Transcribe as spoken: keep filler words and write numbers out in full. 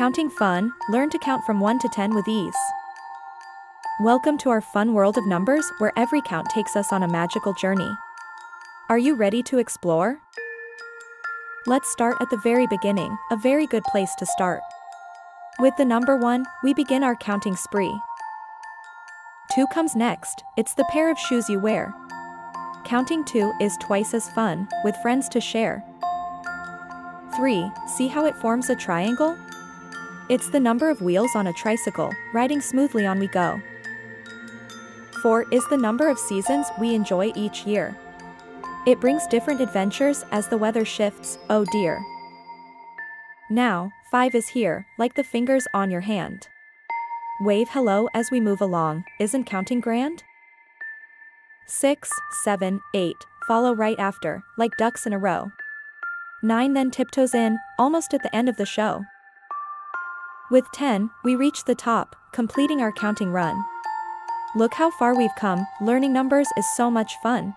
Counting fun, learn to count from one to ten with ease. Welcome to our fun world of numbers, where every count takes us on a magical journey. Are you ready to explore? Let's start at the very beginning, a very good place to start. With the number one, we begin our counting spree. Two comes next, it's the pair of shoes you wear. Counting two is twice as fun, with friends to share. three. See how it forms a triangle? It's the number of wheels on a tricycle, riding smoothly on we go. four is the number of seasons we enjoy each year. It brings different adventures as the weather shifts, oh dear. Now, five is here, like the fingers on your hand. Wave hello as we move along, isn't counting grand? six, seven, eight, follow right after, like ducks in a row. nine then tiptoes in, almost at the end of the show. With ten, we reach the top, completing our counting run. Look how far we've come, learning numbers is so much fun.